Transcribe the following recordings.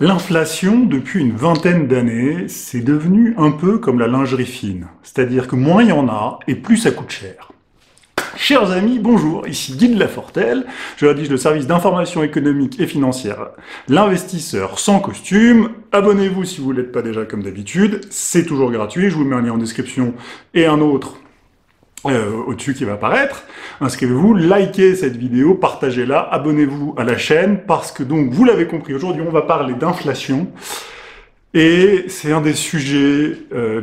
L'inflation, depuis une vingtaine d'années, c'est devenu un peu comme la lingerie fine. C'est-à-dire que moins il y en a, et plus ça coûte cher. Chers amis, bonjour, ici Guy de La Fortelle, je rédige le service d'information économique et financière L'Investisseur sans costume. Abonnez-vous si vous ne l'êtes pas déjà comme d'habitude, c'est toujours gratuit, je vous mets un lien en description et un autre au-dessus qui va apparaître. Inscrivez-vous, likez cette vidéo, partagez-la, abonnez-vous à la chaîne, parce que donc, vous l'avez compris, aujourd'hui on va parler d'inflation, et c'est un des sujets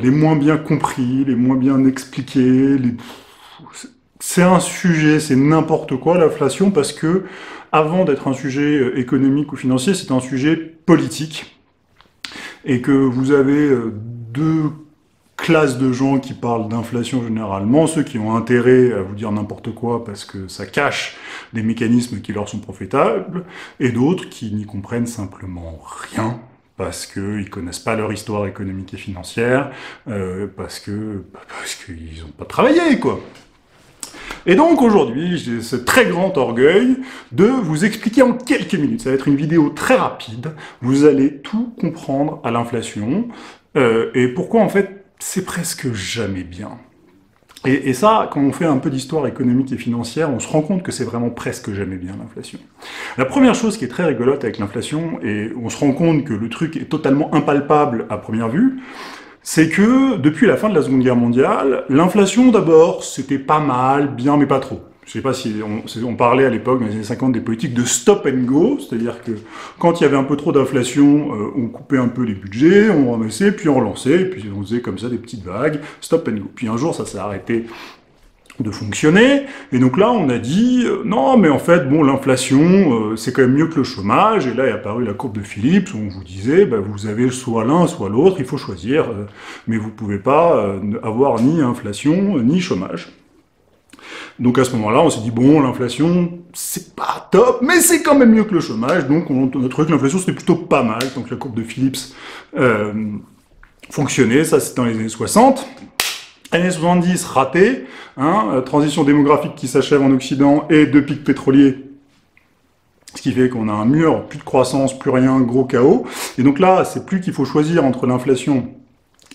les moins bien compris, les moins bien expliqués, c'est un sujet, c'est n'importe quoi l'inflation, parce que avant d'être un sujet économique ou financier, c'est un sujet politique, et que vous avez deux classe de gens qui parlent d'inflation généralement, ceux qui ont intérêt à vous dire n'importe quoi parce que ça cache des mécanismes qui leur sont profitables, et d'autres qui n'y comprennent simplement rien parce qu'ils connaissent pas leur histoire économique et financière, parce qu'ils n'ont pas travaillé, quoi. Et donc aujourd'hui, j'ai ce très grand orgueil de vous expliquer en quelques minutes, ça va être une vidéo très rapide, vous allez tout comprendre à l'inflation, et pourquoi en fait c'est presque jamais bien. Et ça, quand on fait un peu d'histoire économique et financière, on se rend compte que c'est vraiment presque jamais bien, l'inflation. La première chose qui est très rigolote avec l'inflation, et on se rend compte que le truc est totalement impalpable à première vue, c'est que depuis la fin de la Seconde Guerre mondiale, l'inflation d'abord, c'était pas mal, bien, mais pas trop. Je sais pas si on parlait à l'époque, dans les années 50, des politiques de stop and go, c'est-à-dire que quand il y avait un peu trop d'inflation, on coupait un peu les budgets, on ramassait, puis on relançait, et puis on faisait comme ça des petites vagues, stop and go. Puis un jour, ça s'est arrêté de fonctionner, et donc là, on a dit non, mais en fait, bon, l'inflation, c'est quand même mieux que le chômage, et là est apparue la courbe de Phillips, où on vous disait, bah, vous avez soit l'un, soit l'autre, il faut choisir, mais vous pouvez pas avoir ni inflation, ni chômage. Donc à ce moment-là, on s'est dit, bon, l'inflation, c'est pas top, mais c'est quand même mieux que le chômage, donc on a trouvé que l'inflation, c'était plutôt pas mal, donc la courbe de Phillips fonctionnait, ça c'était dans les années 60. Années 70, raté, hein, transition démographique qui s'achève en Occident, et deux pics pétroliers, ce qui fait qu'on a un mur, plus de croissance, plus rien, gros chaos, et donc là, c'est plus qu'il faut choisir entre l'inflation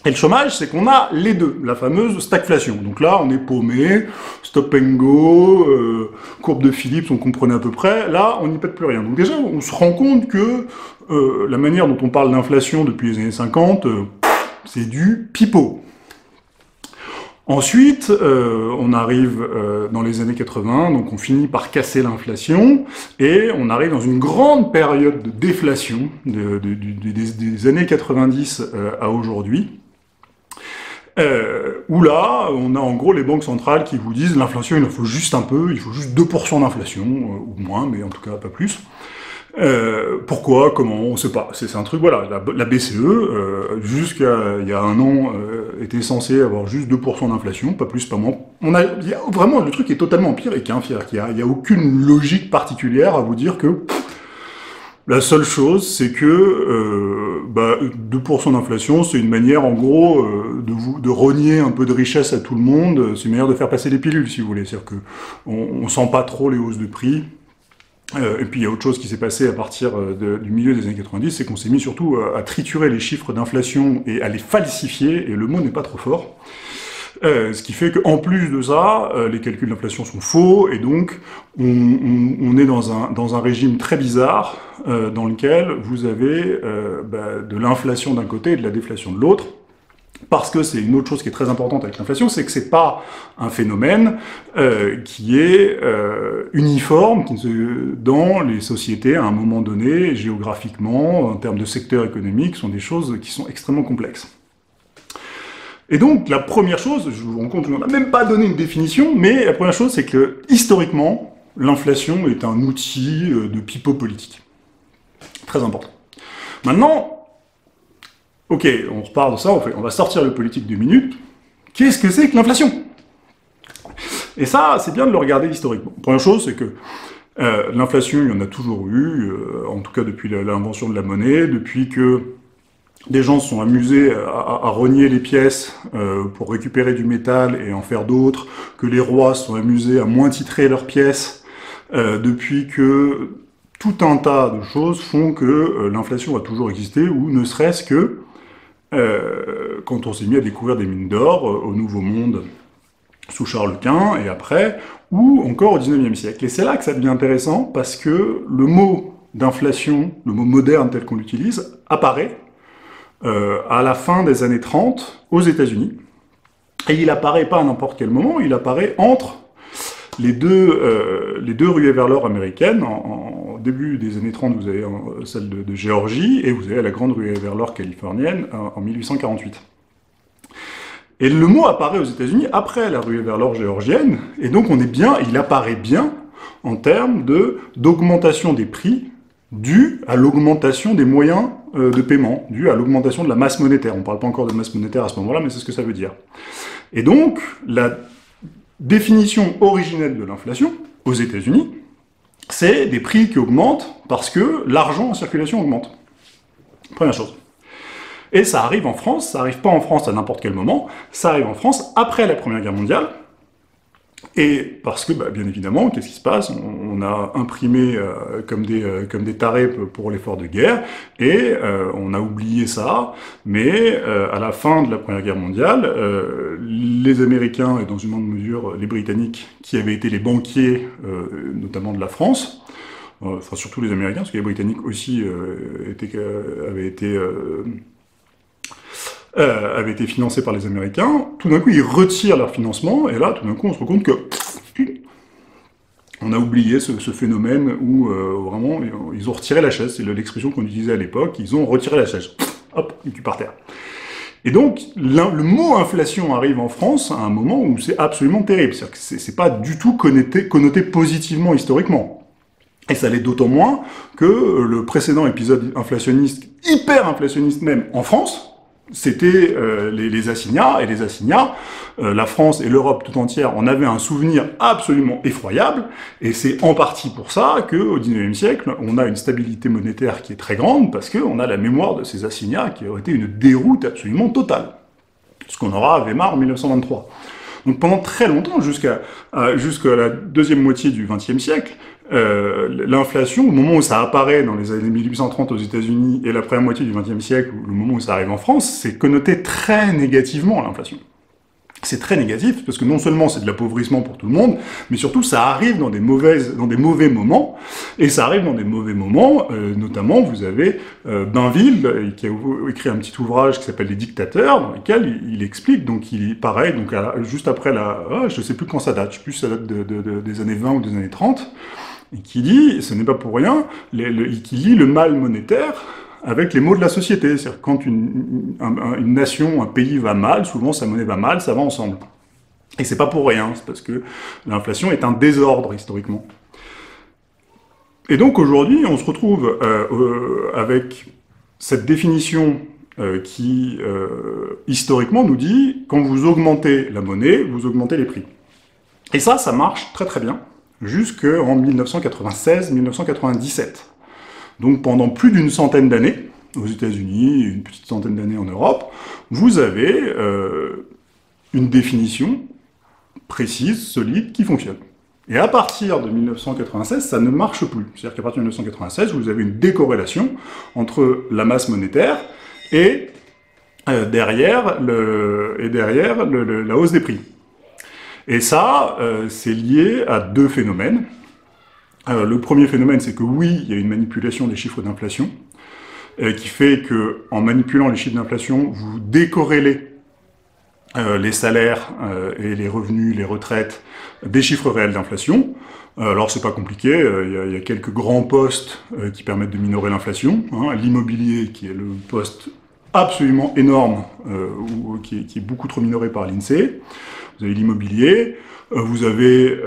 et le chômage, c'est qu'on a les deux, la fameuse stagflation. Donc là, on est paumé, stop and go, courbe de Phillips, on comprenait à peu près, là, on n'y pète plus rien. Donc déjà, on se rend compte que la manière dont on parle d'inflation depuis les années 50, c'est du pipeau. Ensuite, on arrive dans les années 80, donc on finit par casser l'inflation, et on arrive dans une grande période de déflation des années 90 à aujourd'hui, où là, on a en gros les banques centrales qui vous disent l'inflation, il en faut juste un peu, il faut juste 2% d'inflation, ou moins, mais en tout cas pas plus. Pourquoi, comment, on sait pas. C'est un truc, voilà, la BCE, jusqu'à il y a un an, était censée avoir juste 2% d'inflation, pas plus, pas moins. Il y a vraiment, le truc est totalement empirique, hein, il n'y a aucune logique particulière à vous dire que la seule chose, c'est que 2% d'inflation, c'est une manière, en gros, de rogner un peu de richesse à tout le monde, c'est une manière de faire passer des pilules, si vous voulez. C'est-à-dire qu'on ne sent pas trop les hausses de prix. Et puis il y a autre chose qui s'est passé à partir du milieu des années 90, c'est qu'on s'est mis surtout à triturer les chiffres d'inflation et à les falsifier, et le mot n'est pas trop fort. Ce qui fait qu'en plus de ça, les calculs d'inflation sont faux, et donc on est dans un régime très bizarre, dans lequel vous avez de l'inflation d'un côté et de la déflation de l'autre. Parce que c'est une autre chose qui est très importante avec l'inflation, c'est que c'est pas un phénomène qui est uniforme dans les sociétés à un moment donné, géographiquement, en termes de secteur économique, sont des choses qui sont extrêmement complexes. Et donc la première chose, je vous rends compte qu'on n'a même pas donné une définition, mais la première chose c'est que historiquement, l'inflation est un outil de pipeau politique. Très important. Maintenant, ok, on repart de ça, on va sortir le politique de minutes. Qu'est-ce que c'est que l'inflation? Et ça, c'est bien de le regarder historiquement. Première chose, c'est que l'inflation, il y en a toujours eu, en tout cas depuis l'invention de la monnaie, depuis que des gens se sont amusés à rogner les pièces pour récupérer du métal et en faire d'autres, que les rois se sont amusés à moins titrer leurs pièces, depuis que tout un tas de choses font que l'inflation a toujours existé, ou ne serait-ce que quand on s'est mis à découvrir des mines d'or au Nouveau Monde, sous Charles Quint, et après, ou encore au 19e siècle. Et c'est là que ça devient intéressant, parce que le mot d'inflation, le mot moderne tel qu'on l'utilise, apparaît à la fin des années 30 aux États-Unis. Et il apparaît pas à n'importe quel moment, il apparaît entre les deux ruées vers l'or américaines. En début des années 30, vous avez celle de Géorgie, et vous avez la grande ruée vers l'or californienne en 1848. Et le mot apparaît aux États-Unis après la ruée vers l'or géorgienne, et donc on est bien, il apparaît bien en termes d'augmentation des prix due à l'augmentation des moyens de paiement, due à l'augmentation de la masse monétaire. On ne parle pas encore de masse monétaire à ce moment-là, mais c'est ce que ça veut dire. Et donc, la définition originelle de l'inflation aux États-Unis, c'est des prix qui augmentent parce que l'argent en circulation augmente. Première chose. Et ça arrive en France, ça n'arrive pas en France à n'importe quel moment, ça arrive en France après la Première Guerre mondiale, et parce que, bien évidemment, qu'est-ce qui se passe? On a imprimé comme des tarés pour l'effort de guerre, et on a oublié ça, mais à la fin de la Première Guerre mondiale, les Américains, et dans une grande mesure les Britanniques, qui avaient été les banquiers, notamment de la France, enfin surtout les Américains, parce que les Britanniques aussi avaient été financés par les Américains, tout d'un coup ils retirent leur financement, et là tout d'un coup on se rend compte que on a oublié ce phénomène où vraiment ils ont retiré la chaise, c'est l'expression qu'on utilisait à l'époque, ils ont retiré la chaise, hop, ils tuent par terre. Et donc le mot inflation arrive en France à un moment où c'est absolument terrible, c'est-à-dire que c'est pas du tout connoté positivement historiquement. Et ça l'est d'autant moins que le précédent épisode inflationniste, hyper inflationniste même, en France, c'était les assignats, et les assignats, la France et l'Europe tout entière en avaient un souvenir absolument effroyable, et c'est en partie pour ça qu'au XIXe siècle, on a une stabilité monétaire qui est très grande, parce qu'on a la mémoire de ces assignats qui aurait été une déroute absolument totale. Ce qu'on aura à Weimar en 1923. Donc pendant très longtemps, jusqu'à la deuxième moitié du XXe siècle, l'inflation, au moment où ça apparaît dans les années 1830 aux États-Unis et la première moitié du XXe siècle, le moment où ça arrive en France, c'est connoté très négativement, l'inflation. C'est très négatif, parce que non seulement c'est de l'appauvrissement pour tout le monde, mais surtout ça arrive dans des mauvais moments, et ça arrive dans des mauvais moments, notamment vous avez Bainville, qui a écrit un petit ouvrage qui s'appelle « Les dictateurs », dans lequel il explique, donc pareil, donc juste après je sais plus quand ça date, je sais plus si ça date des années 20 ou des années 30, et qui dit, ce n'est pas pour rien, qui lie le mal monétaire avec les maux de la société. C'est-à-dire quand une nation, un pays va mal, souvent sa monnaie va mal, ça va ensemble. Et c'est pas pour rien, c'est parce que l'inflation est un désordre historiquement. Et donc aujourd'hui, on se retrouve avec cette définition qui, historiquement, nous dit quand vous augmentez la monnaie, vous augmentez les prix. Et ça marche très très bien. Jusqu'en 1996-1997. Donc pendant plus d'une centaine d'années, aux États-Unis, une petite centaine d'années en Europe, vous avez une définition précise, solide, qui fonctionne. Et à partir de 1996, ça ne marche plus. C'est-à-dire qu'à partir de 1996, vous avez une décorrélation entre la masse monétaire et derrière la hausse des prix. Et ça, c'est lié à deux phénomènes. Le premier phénomène, c'est que oui, il y a une manipulation des chiffres d'inflation, qui fait que, en manipulant les chiffres d'inflation, vous décorrélez les salaires et les revenus, les retraites, des chiffres réels d'inflation. Alors c'est pas compliqué, il y a quelques grands postes qui permettent de minorer l'inflation. Hein, l'immobilier, qui est le poste absolument énorme, qui est beaucoup trop minoré par l'INSEE. Vous avez l'immobilier, vous avez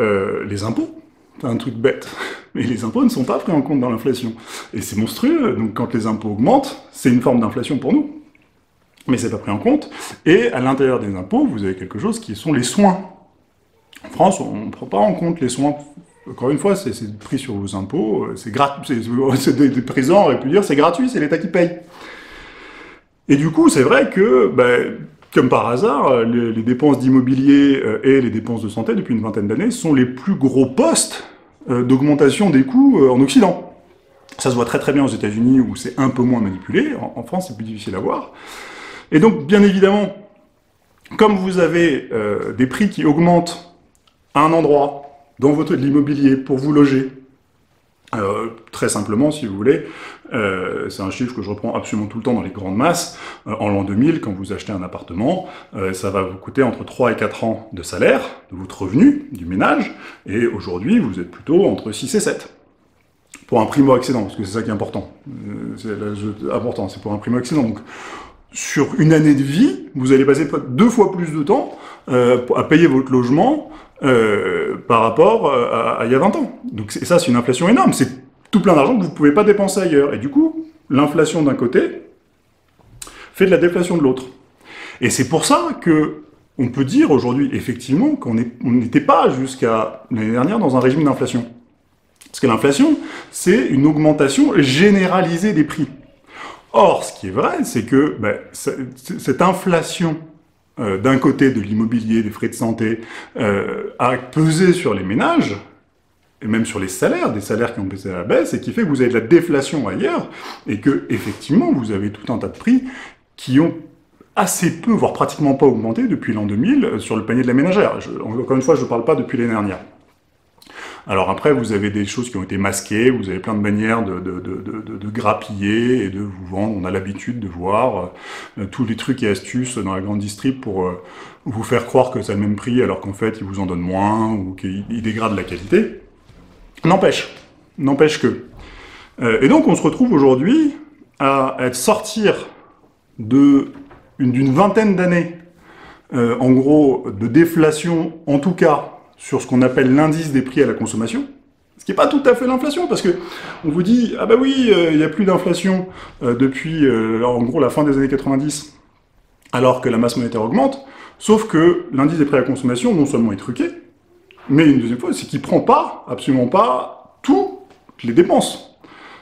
les impôts, c'est un truc bête, mais les impôts ne sont pas pris en compte dans l'inflation. Et c'est monstrueux, donc quand les impôts augmentent, c'est une forme d'inflation pour nous, mais c'est pas pris en compte. Et à l'intérieur des impôts, vous avez quelque chose qui sont les soins. En France, on ne prend pas en compte les soins. Encore une fois, c'est pris sur vos impôts, c'est des présents, on aurait pu dire c'est gratuit, c'est l'État qui paye. Et du coup, c'est vrai que, comme par hasard, les dépenses d'immobilier et les dépenses de santé, depuis une vingtaine d'années, sont les plus gros postes d'augmentation des coûts en Occident. Ça se voit très très bien aux États-Unis où c'est un peu moins manipulé. En France, c'est plus difficile à voir. Et donc, bien évidemment, comme vous avez des prix qui augmentent à un endroit, dans votre taux de l'immobilier, pour vous loger, très simplement, si vous voulez, c'est un chiffre que je reprends absolument tout le temps dans les grandes masses, en l'an 2000, quand vous achetez un appartement, ça va vous coûter entre 3 et 4 ans de salaire, de votre revenu, du ménage, et aujourd'hui, vous êtes plutôt entre 6 et 7. Pour un primo-accédant, parce que c'est ça qui est important. C'est pour un primo-accédant. Donc, sur une année de vie, vous allez passer 2 fois plus de temps à payer votre logement par rapport à il y a 20 ans. Donc ça, c'est une inflation énorme. C'est tout plein d'argent que vous ne pouvez pas dépenser ailleurs. Et du coup, l'inflation d'un côté fait de la déflation de l'autre. Et c'est pour ça qu'on peut dire aujourd'hui, effectivement, qu'on n'était pas jusqu'à l'année dernière dans un régime d'inflation. Parce que l'inflation, c'est une augmentation généralisée des prix. Or, ce qui est vrai, c'est que cette inflation d'un côté de l'immobilier, des frais de santé, a pesé sur les ménages, et même sur les salaires, des salaires qui ont baissé à la baisse, et qui fait que vous avez de la déflation ailleurs, et que, effectivement, vous avez tout un tas de prix qui ont assez peu, voire pratiquement pas augmenté depuis l'an 2000 sur le panier de la ménagère. Encore une fois, je ne parle pas depuis l'année dernière. Alors après, vous avez des choses qui ont été masquées, vous avez plein de manières de grappiller et de vous vendre. On a l'habitude de voir tous les trucs et astuces dans la grande distrib pour vous faire croire que c'est le même prix alors qu'en fait, ils vous en donnent moins ou qu'ils dégradent la qualité. N'empêche que. Et donc, on se retrouve aujourd'hui à sortir d'une vingtaine d'années, en gros, de déflation, en tout cas, sur ce qu'on appelle l'indice des prix à la consommation, ce qui n'est pas tout à fait l'inflation, parce que on vous dit « Ah bah oui, il n'y a plus d'inflation depuis, en gros, la fin des années 90, alors que la masse monétaire augmente », sauf que l'indice des prix à la consommation, non seulement est truqué, mais une deuxième fois, c'est qu'il ne prend pas, absolument pas, toutes les dépenses.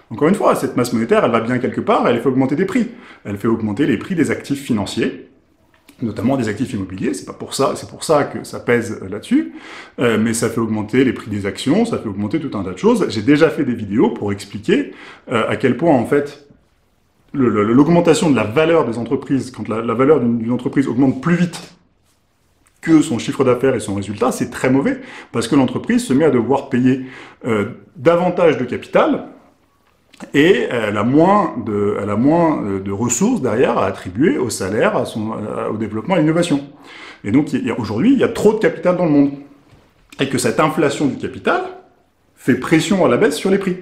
Encore une fois, cette masse monétaire, elle va bien quelque part, elle fait augmenter des prix. Elle fait augmenter les prix des actifs financiers, notamment des actifs immobiliers, c'est pour ça que ça pèse là-dessus, mais ça fait augmenter les prix des actions, ça fait augmenter tout un tas de choses. J'ai déjà fait des vidéos pour expliquer à quel point, en fait, l'augmentation de la valeur des entreprises, quand la valeur d'une entreprise augmente plus vite que son chiffre d'affaires et son résultat, c'est très mauvais, parce que l'entreprise se met à devoir payer davantage de capital, et elle a moins de ressources derrière à attribuer au salaire, au développement, à l'innovation. Et donc aujourd'hui, il y a trop de capital dans le monde. Et que cette inflation du capital fait pression à la baisse sur les prix.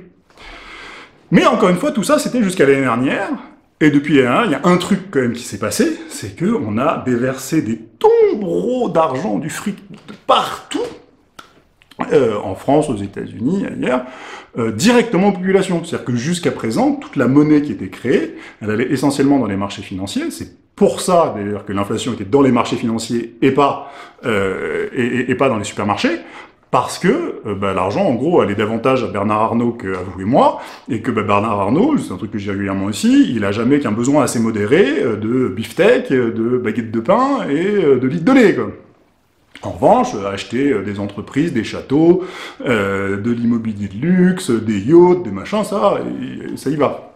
Mais encore une fois, tout ça, c'était jusqu'à l'année dernière. Et depuis l'année dernière, il y a un truc quand même qui s'est passé, c'est qu'on a déversé des tombereaux d'argent, du fric de partout, en France, aux États-Unis, ailleurs, directement aux populations. C'est-à-dire que jusqu'à présent, toute la monnaie qui était créée, elle allait essentiellement dans les marchés financiers. C'est pour ça, d'ailleurs, que l'inflation était dans les marchés financiers et pas dans les supermarchés, parce que l'argent, en gros, allait davantage à Bernard Arnault qu'à vous et moi, et que Bernard Arnault, c'est un truc que j'ai régulièrement aussi, il a jamais qu'un besoin assez modéré de beefsteak, de baguettes de pain et de litres de lait, quoi. En revanche, acheter des entreprises, des châteaux, de l'immobilier de luxe, des yachts, des machins, ça y va.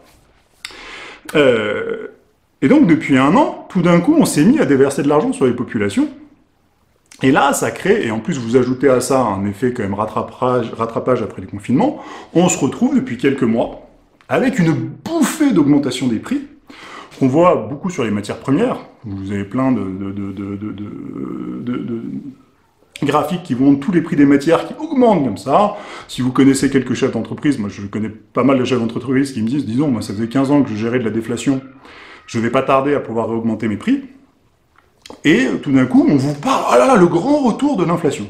Et donc, depuis un an, tout d'un coup, on s'est mis à déverser de l'argent sur les populations. Et là, ça crée, et en plus vous ajoutez à ça un effet quand même rattrapage après les confinements, on se retrouve depuis quelques mois avec une bouffée d'augmentation des prix, qu'on voit beaucoup sur les matières premières. Vous avez plein de graphiques qui montrent tous les prix des matières qui augmentent comme ça. Si vous connaissez quelques chefs d'entreprise, moi je connais pas mal de chefs d'entreprise qui me disent « Disons, moi ça faisait 15 ans que je gérais de la déflation, je vais pas tarder à pouvoir augmenter mes prix. » Et tout d'un coup, on vous parle « Ah là là, le grand retour de l'inflation !»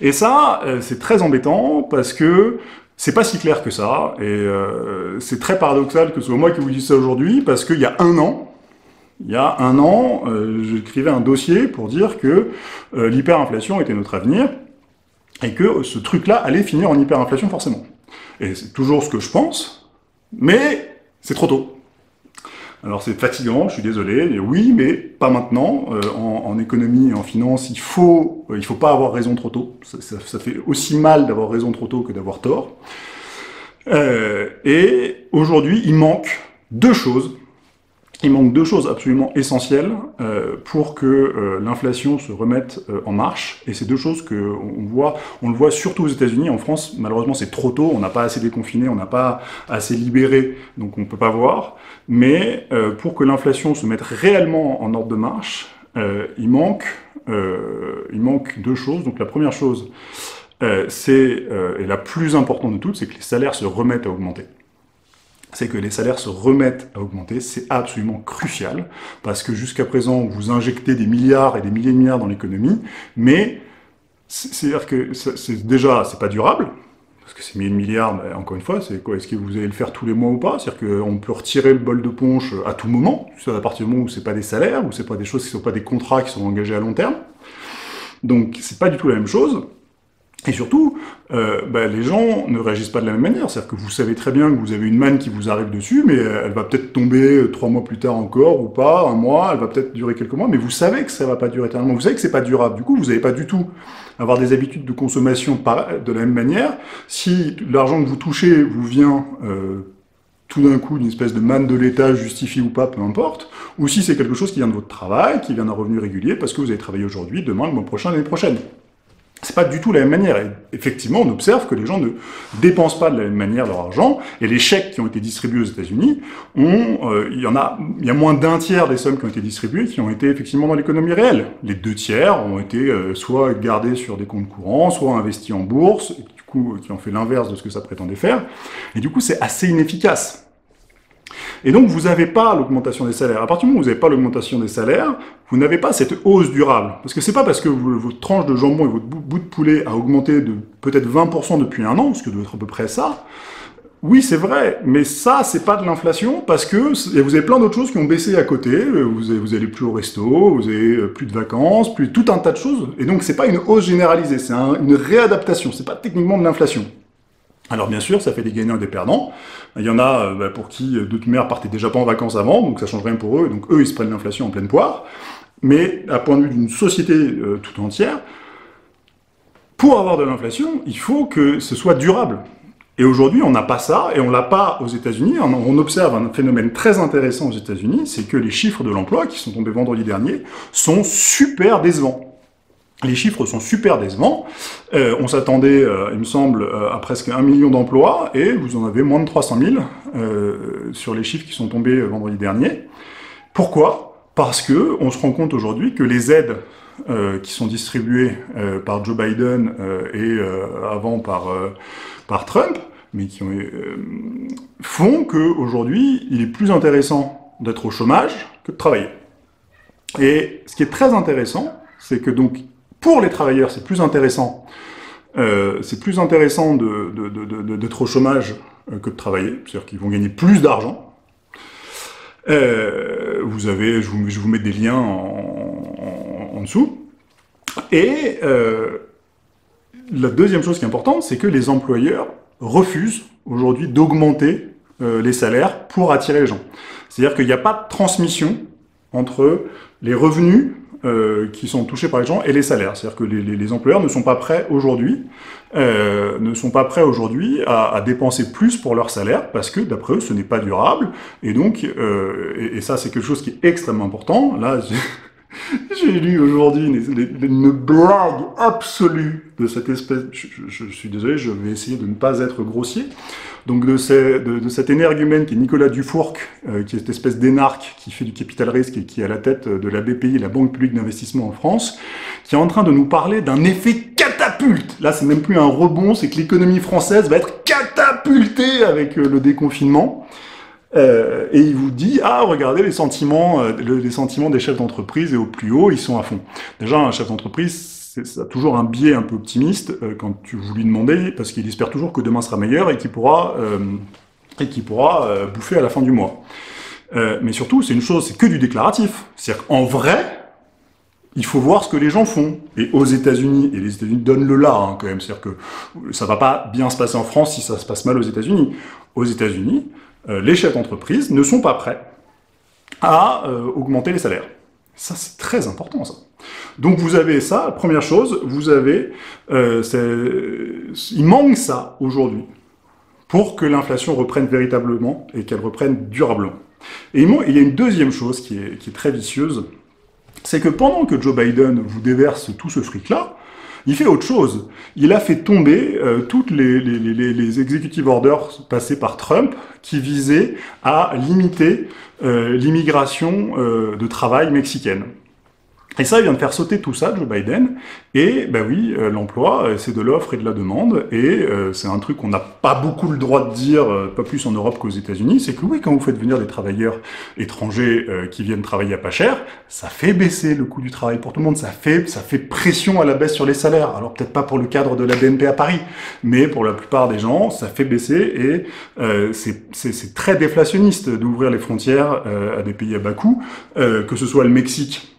Et ça, c'est très embêtant parce que c'est pas si clair que ça, et c'est très paradoxal que ce soit moi qui vous dise ça aujourd'hui, parce qu'il y a un an, j'écrivais un dossier pour dire que l'hyperinflation était notre avenir, et que ce truc-là allait finir en hyperinflation forcément. Et c'est toujours ce que je pense, mais c'est trop tôt. Alors c'est fatigant, je suis désolé, oui, mais pas maintenant. En économie et en finance, il faut pas avoir raison trop tôt. Ça fait aussi mal d'avoir raison trop tôt que d'avoir tort. Et aujourd'hui, il manque deux choses. Il manque deux choses absolument essentielles pour que l'inflation se remette en marche. Et c'est deux choses qu'on voit, on le voit surtout aux États-Unis. En France, malheureusement, c'est trop tôt. On n'a pas assez déconfiné, on n'a pas assez libéré, donc on ne peut pas voir. Mais pour que l'inflation se mette réellement en ordre de marche, il manque deux choses. Donc la première chose, et la plus importante de toutes, c'est que les salaires se remettent à augmenter. C'est absolument crucial, parce que jusqu'à présent, vous injectez des milliards et des milliers de milliards dans l'économie, mais c'est-à-dire que déjà, c'est pas durable, parce que ces milliers de milliards, bah, encore une fois, c'est quoi? Est-ce que vous allez le faire tous les mois ou pas? C'est-à-dire qu'on peut retirer le bol de punch à tout moment, à partir du moment où c'est pas des salaires, où c'est pas des choses qui sont pas des contrats qui sont engagés à long terme. Donc, c'est pas du tout la même chose. Et surtout, les gens ne réagissent pas de la même manière. C'est-à-dire que vous savez très bien que vous avez une manne qui vous arrive dessus, mais elle va peut-être tomber 3 mois plus tard encore, ou pas, 1 mois, elle va peut-être durer quelques mois, mais vous savez que ça va pas durer éternellement, vous savez que c'est pas durable. Du coup, vous n'allez pas du tout avoir des habitudes de consommation de la même manière. Si l'argent que vous touchez vous vient tout d'un coup d'une espèce de manne de l'État, justifiée ou pas, peu importe, ou si c'est quelque chose qui vient de votre travail, qui vient d'un revenu régulier, parce que vous avez travaillé aujourd'hui, demain, le mois prochain, l'année prochaine. C'est pas du tout la même manière. Et effectivement, on observe que les gens ne dépensent pas de la même manière leur argent. Et les chèques qui ont été distribués aux États-Unis, il y a moins d'un tiers des sommes qui ont été distribuées qui ont été effectivement dans l'économie réelle. Les 2 tiers ont été soit gardés sur des comptes courants, soit investis en bourse, et du coup, qui ont fait l'inverse de ce que ça prétendait faire. Et du coup, c'est assez inefficace. Et donc, vous n'avez pas l'augmentation des salaires. À partir du moment où vous n'avez pas l'augmentation des salaires, vous n'avez pas cette hausse durable. Parce que c'est pas parce que votre tranche de jambon et votre bout de poulet a augmenté de peut-être 20% depuis 1 an, ce qui doit être à peu près ça. Oui, c'est vrai, mais ça, c'est pas de l'inflation, parce que vous avez plein d'autres choses qui ont baissé à côté. Vous allez plus au resto, vous avez plus de vacances, plus tout un tas de choses. Et donc, c'est pas une hausse généralisée, c'est une réadaptation. C'est pas techniquement de l'inflation. Alors bien sûr, ça fait des gagnants et des perdants. Il y en a pour qui d'autres mères partaient déjà pas en vacances avant, donc ça change rien pour eux, et donc eux, ils se prennent l'inflation en pleine poire. Mais à point de vue d'une société toute entière, pour avoir de l'inflation, il faut que ce soit durable. Et aujourd'hui, on n'a pas ça, et on l'a pas aux États-Unis. On observe un phénomène très intéressant aux États-Unis, c'est que les chiffres de l'emploi, qui sont tombés vendredi dernier, sont super décevants. Les chiffres sont super décevants. On s'attendait, il me semble, à presque 1 million d'emplois, et vous en avez moins de 300 000 sur les chiffres qui sont tombés vendredi dernier. Pourquoi? Parce que on se rend compte aujourd'hui que les aides qui sont distribuées par Joe Biden et avant par Trump, mais qui font qu'aujourd'hui, il est plus intéressant d'être au chômage que de travailler. Et ce qui est très intéressant, c'est que donc, pour les travailleurs, c'est plus intéressant. C'est plus intéressant d'être au chômage que de travailler. C'est-à-dire qu'ils vont gagner plus d'argent. Je vous mets des liens en dessous. Et la deuxième chose qui est importante, c'est que les employeurs refusent aujourd'hui d'augmenter les salaires pour attirer les gens. C'est-à-dire qu'il n'y a pas de transmission entre les revenus qui sont touchés par les gens et les salaires. C'est-à-dire que les employeurs ne sont pas prêts aujourd'hui à dépenser plus pour leur salaire, parce que d'après eux, ce n'est pas durable. Et donc, et ça, c'est quelque chose qui est extrêmement important. Là, j'ai lu aujourd'hui une blague absolue de cette espèce... Je suis désolé, je vais essayer de ne pas être grossier. Donc de cet énergumène qui est Nicolas Dufourc, qui est cette espèce d'énarque qui fait du capital risque et qui est à la tête de la BPI, la Banque publique d'investissement en France, qui est en train de nous parler d'un effet catapulte. Là, c'est même plus un rebond, c'est que l'économie française va être catapultée avec le déconfinement. Et il vous dit, ah, regardez les sentiments des chefs d'entreprise, et au plus haut, ils sont à fond. Déjà, un chef d'entreprise, ça a toujours un biais un peu optimiste quand vous lui demandez, parce qu'il espère toujours que demain sera meilleur et qu'il pourra, bouffer à la fin du mois. Mais surtout, c'est une chose, c'est que du déclaratif. C'est-à-dire qu'en vrai, il faut voir ce que les gens font. Et aux États-Unis, et les États-Unis donnent le là, hein, quand même. C'est-à-dire que ça va pas bien se passer en France si ça se passe mal aux États-Unis. Aux États-Unis, les chefs d'entreprise ne sont pas prêts à augmenter les salaires. Ça, c'est très important, ça. Donc vous avez ça, première chose, il manque ça aujourd'hui pour que l'inflation reprenne véritablement et qu'elle reprenne durablement. Et il y a une deuxième chose qui est très vicieuse, c'est que pendant que Joe Biden vous déverse tout ce fric-là, il fait autre chose. Il a fait tomber toutes les executive orders passées par Trump qui visaient à limiter l'immigration de travail mexicaine. Et ça, il vient de faire sauter tout ça, Joe Biden. Et ben oui, l'emploi, c'est de l'offre et de la demande. Et c'est un truc qu'on n'a pas beaucoup le droit de dire, pas plus en Europe qu'aux États-Unis. C'est que oui, quand vous faites venir des travailleurs étrangers qui viennent travailler à pas cher, ça fait baisser le coût du travail pour tout le monde. Ça fait pression à la baisse sur les salaires. Alors peut-être pas pour le cadre de la BNP à Paris, mais pour la plupart des gens, ça fait baisser. Et c'est très déflationniste d'ouvrir les frontières à des pays à bas coût, que ce soit le Mexique,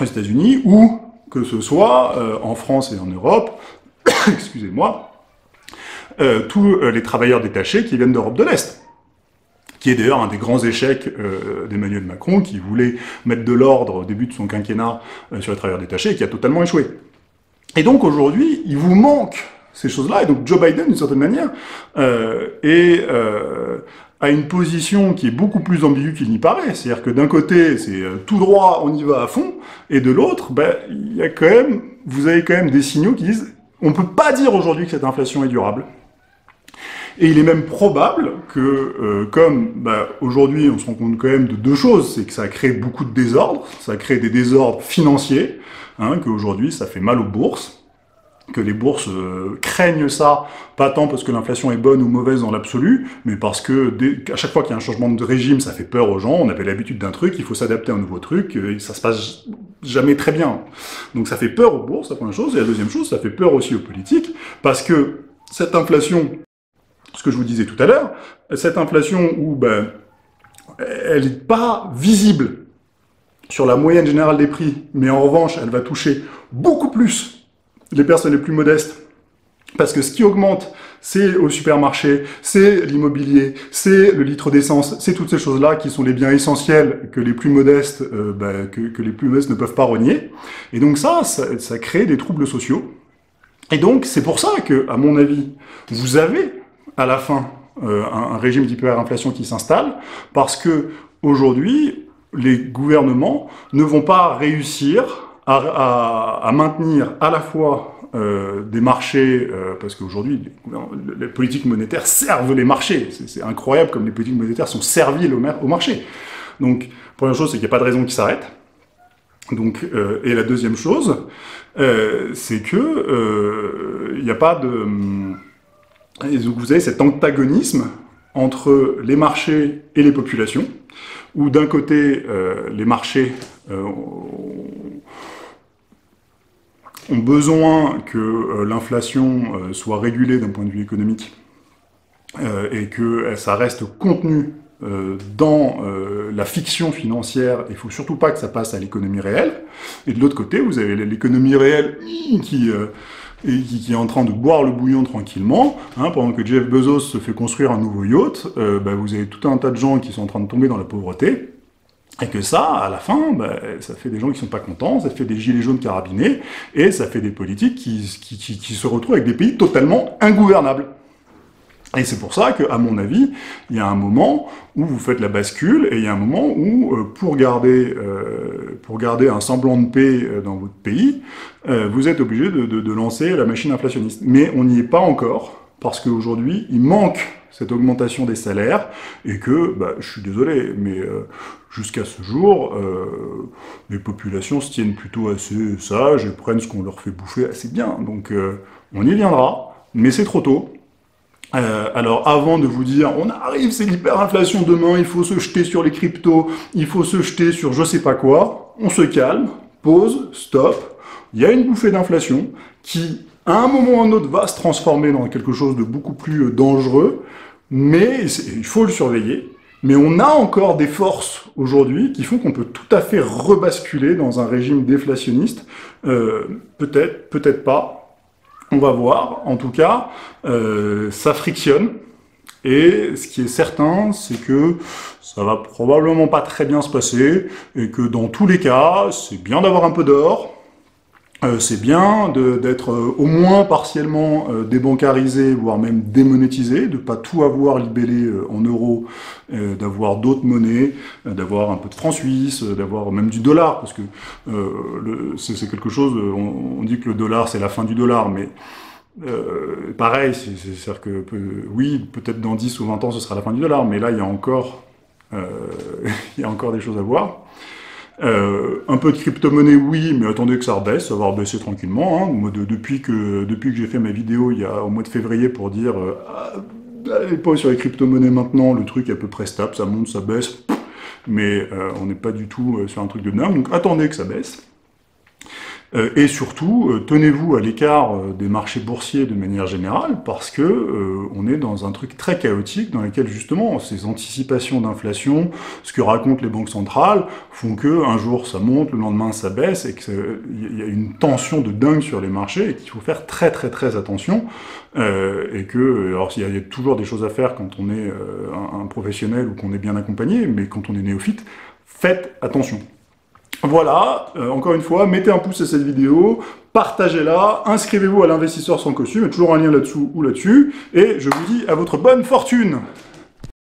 aux États-Unis ou que ce soit en France et en Europe, excusez-moi, tous les travailleurs détachés qui viennent d'Europe de l'Est, qui est d'ailleurs un des grands échecs d'Emmanuel Macron, qui voulait mettre de l'ordre au début de son quinquennat sur les travailleurs détachés et qui a totalement échoué. Et donc aujourd'hui, il vous manque ces choses-là, et donc Joe Biden, d'une certaine manière, à une position qui est beaucoup plus ambiguë qu'il n'y paraît. C'est-à-dire que d'un côté, c'est tout droit, on y va à fond, et de l'autre, ben, il y a quand même, vous avez quand même des signaux qui disent on ne peut pas dire aujourd'hui que cette inflation est durable. Et il est même probable que, comme bah, aujourd'hui, on se rend compte quand même de deux choses, c'est que ça crée beaucoup de désordres, ça crée des désordres financiers, hein, qu'aujourd'hui, ça fait mal aux bourses, que les bourses craignent ça, pas tant parce que l'inflation est bonne ou mauvaise dans l'absolu, mais parce que à chaque fois qu'il y a un changement de régime, ça fait peur aux gens, on avait l'habitude d'un truc, il faut s'adapter à un nouveau truc, et ça se passe jamais très bien. Donc ça fait peur aux bourses, la première chose, et la deuxième chose, ça fait peur aussi aux politiques, parce que cette inflation, ce que je vous disais tout à l'heure, cette inflation où ben, elle n'est pas visible sur la moyenne générale des prix, mais en revanche, elle va toucher beaucoup plus les personnes les plus modestes, parce que ce qui augmente, c'est au supermarché, c'est l'immobilier, c'est le litre d'essence, c'est toutes ces choses-là qui sont les biens essentiels que les plus modestes, que les plus modestes ne peuvent pas renier. Et donc ça crée des troubles sociaux. Et donc c'est pour ça que, à mon avis, vous avez à la fin un régime d'hyperinflation qui s'installe, parce que aujourd'hui, les gouvernements ne vont pas réussir à maintenir à la fois des marchés, parce qu'aujourd'hui, les politiques monétaires servent les marchés. C'est incroyable comme les politiques monétaires sont serviles au marché. Donc, première chose, c'est qu'il n'y a pas de raison qu'ils s'arrêtent. Donc, et la deuxième chose, c'est que il n'y a pas de... vous avez cet antagonisme entre les marchés et les populations, où d'un côté, les marchés... ont besoin que l'inflation soit régulée d'un point de vue économique et que ça reste contenu dans la fiction financière. Il faut surtout pas que ça passe à l'économie réelle. Et de l'autre côté, vous avez l'économie réelle qui est en train de boire le bouillon tranquillement. Hein, pendant que Jeff Bezos se fait construire un nouveau yacht, bah, vous avez tout un tas de gens qui sont en train de tomber dans la pauvreté. Et que ça, à la fin, bah, ça fait des gens qui sont pas contents, ça fait des gilets jaunes carabinés, et ça fait des politiques qui se retrouvent avec des pays totalement ingouvernables. Et c'est pour ça qu'à mon avis, il y a un moment où vous faites la bascule, et il y a un moment où, pour garder un semblant de paix dans votre pays, vous êtes obligé de lancer la machine inflationniste. Mais on n'y est pas encore, parce qu'aujourd'hui, il manque cette augmentation des salaires, et que, bah, je suis désolé, mais jusqu'à ce jour, les populations se tiennent plutôt assez sages et prennent ce qu'on leur fait bouffer assez bien. Donc on y viendra, mais c'est trop tôt. Alors avant de vous dire, on arrive, c'est l'hyperinflation demain, il faut se jeter sur les cryptos, il faut se jeter sur je sais pas quoi, on se calme, pause, stop, il y a une bouffée d'inflation qui... à un moment ou un autre, va se transformer dans quelque chose de beaucoup plus dangereux, mais il faut le surveiller. Mais on a encore des forces aujourd'hui qui font qu'on peut tout à fait rebasculer dans un régime déflationniste. Peut-être, peut-être pas. On va voir. En tout cas, ça frictionne. Et ce qui est certain, c'est que ça va probablement pas très bien se passer, et que dans tous les cas, c'est bien d'avoir un peu d'or. c'est bien d'être au moins partiellement débancarisé, voire même démonétisé, de ne pas tout avoir libellé en euros, d'avoir d'autres monnaies, d'avoir un peu de francs suisses, d'avoir même du dollar, parce que c'est quelque chose, on dit que le dollar c'est la fin du dollar, mais pareil, c'est-à-dire que oui, peut-être dans 10 ou 20 ans ce sera la fin du dollar, mais là il y a encore, des choses à voir. Un peu de crypto-monnaie, oui, mais attendez que ça rebaisse, ça va rebaisser tranquillement. Hein. Moi, depuis que j'ai fait ma vidéo il y a, au mois de février pour dire allez pas sur les crypto-monnaies maintenant, le truc est à peu près stable, ça monte, ça baisse, mais on n'est pas du tout sur un truc de dingue, donc attendez que ça baisse. Et surtout, tenez-vous à l'écart des marchés boursiers de manière générale, parce que on est dans un truc très chaotique dans lequel justement ces anticipations d'inflation, ce que racontent les banques centrales, font que un jour ça monte, le lendemain ça baisse, et qu'il y a une tension de dingue sur les marchés, et qu'il faut faire très très très attention, et que alors il y a toujours des choses à faire quand on est un professionnel ou qu'on est bien accompagné, mais quand on est néophyte, faites attention. Voilà, encore une fois, mettez un pouce à cette vidéo, partagez-la, inscrivez-vous à l'Investisseur sans costume, toujours un lien là-dessous ou là-dessus, et je vous dis à votre bonne fortune.